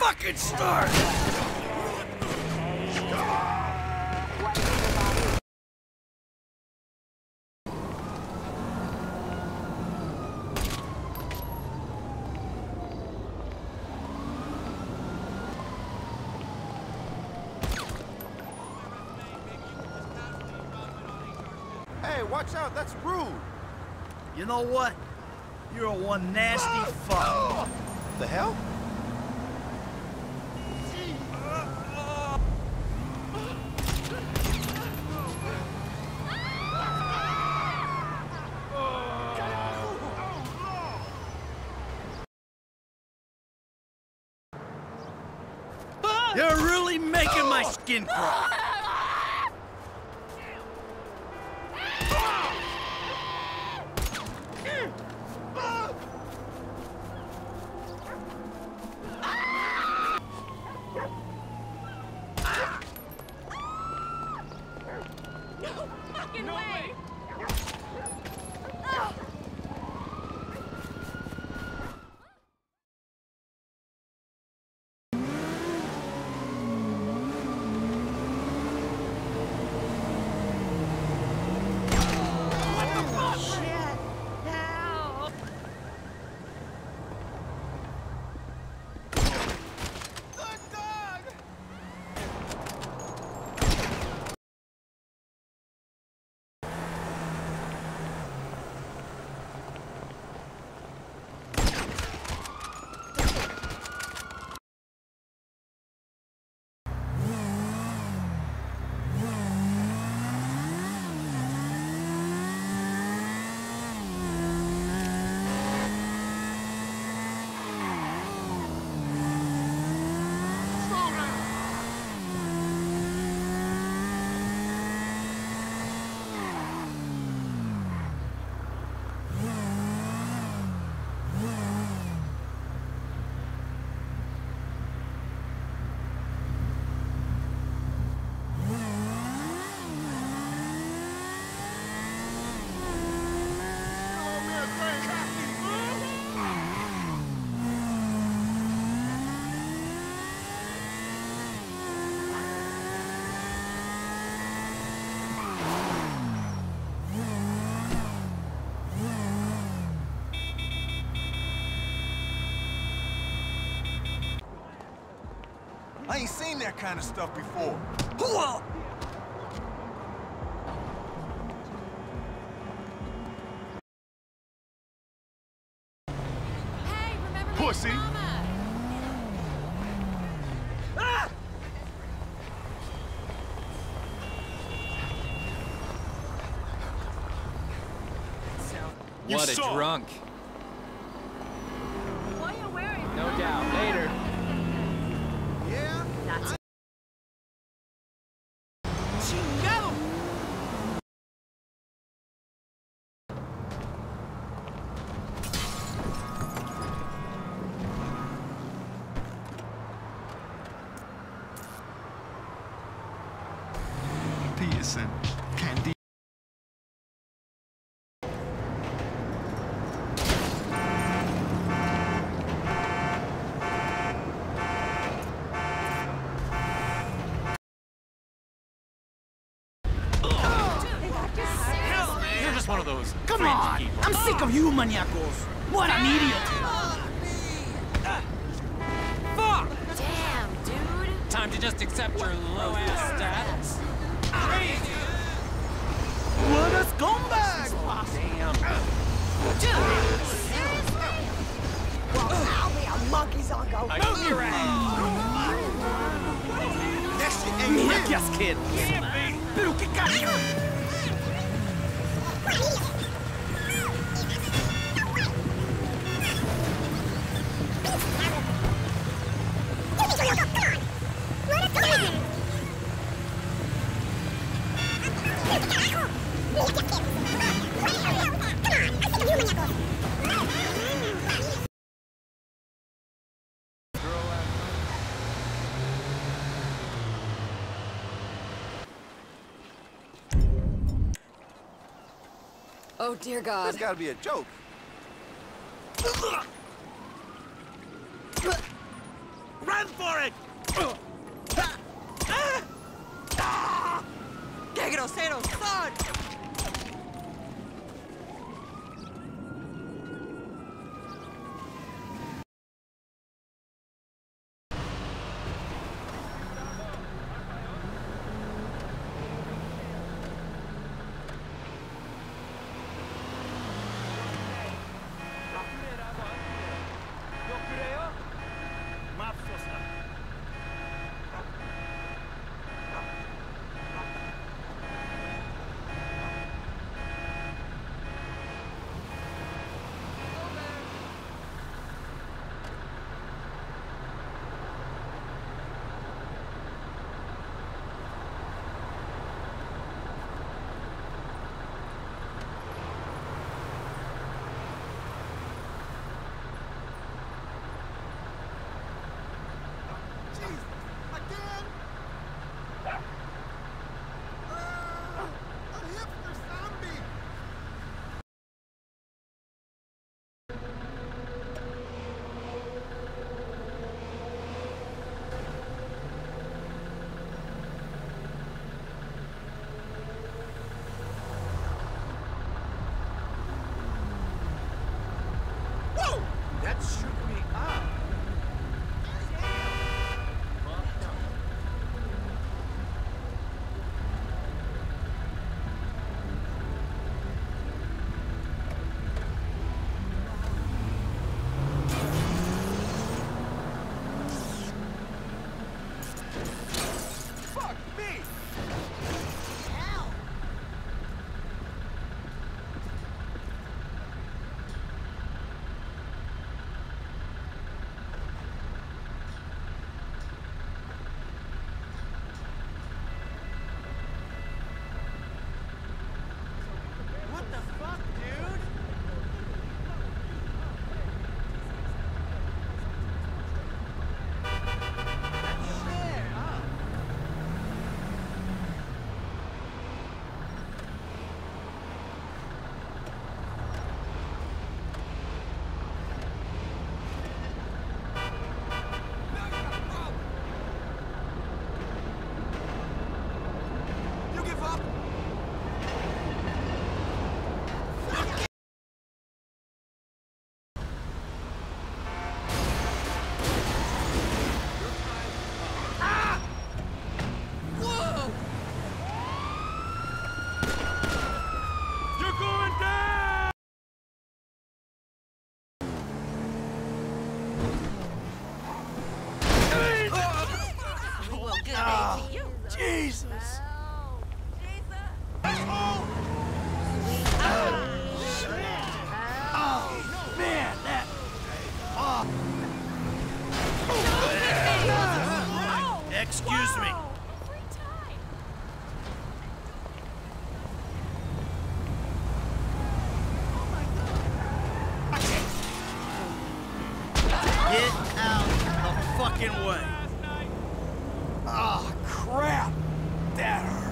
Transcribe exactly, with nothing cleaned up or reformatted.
fucking start! Hey, watch out, that's rude! You know what? You're a one nasty oh, fuck. Oh. The hell? You're really making oh. my skin crawl. I ain't seen that kind of stuff before. Whoa! Hey, remember Pussy. Mama. Ah! What a saw. drunk. Why are you wearing no that? doubt. Later. And candy. You're just one of those. Come on! I'm sick of you maniacals. What an idiot! Fuck! Damn, dude. Time to just accept your low ass stats. What a scumbag! Damn. Dude, seriously? Well, now we are monkeys on go. Move your ass! That shit ain't real! Mira que as kid! Pero que cariño! Oh, dear God. That's gotta be a joke. Run for it! ¡Qué groseros son! Excuse me. Get out the fucking way. Ah, crap. That hurt.